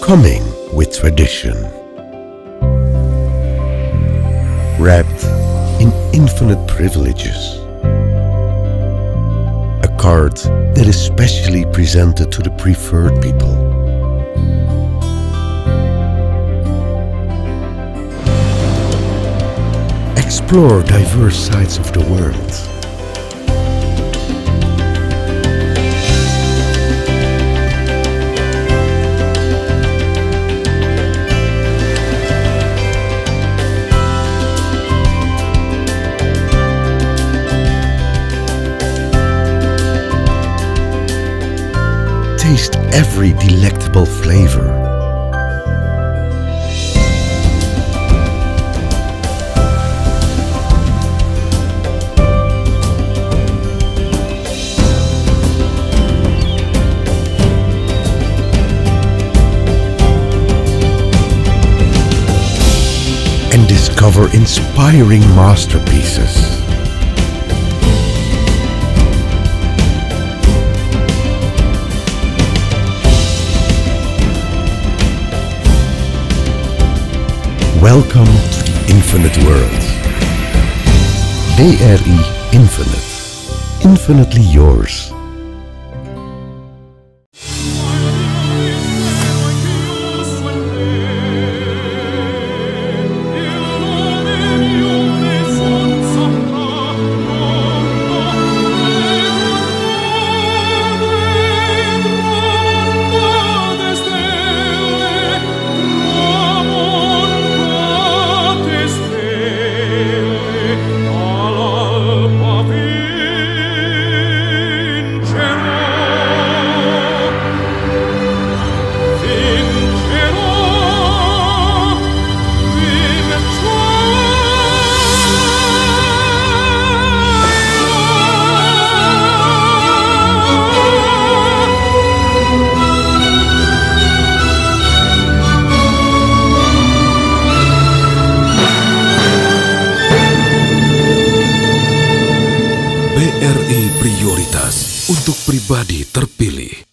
Coming with tradition, wrapped in infinite privileges, a card that is specially presented to the preferred people. Explore diverse sides of the world. Taste every delectable flavor. And discover inspiring masterpieces. Welcome to the infinite world. BRI Infinite. Infinitely yours. BRI Prioritas untuk pribadi terpilih.